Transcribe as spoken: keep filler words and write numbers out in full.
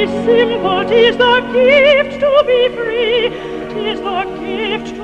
'Tis simple, 'tis the gift to be free, 'tis the gift to